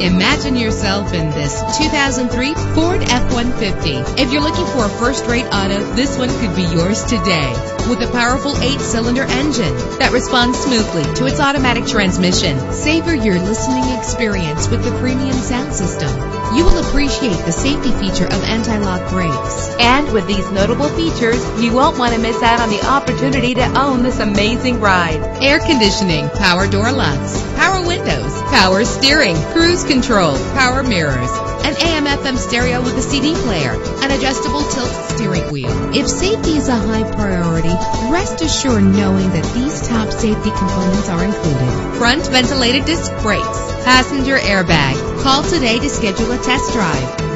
Imagine yourself in this 2003 Ford F-150. If you're looking for a first-rate auto, this one could be yours today. With a powerful 8-cylinder engine that responds smoothly to its automatic transmission. Savor your listening experience with the premium sound system. You will appreciate the safety feature of anti-lock brakes. And with these notable features, you won't want to miss out on the opportunity to own this amazing ride. Air conditioning, power door locks, power windows, power steering, cruise control, power mirrors, an AM/FM stereo with a CD player, an adjustable tilt steering wheel. If safety is a high priority, rest assured knowing that these top safety components are included. Front ventilated disc brakes, passenger airbag. Call today to schedule a test drive.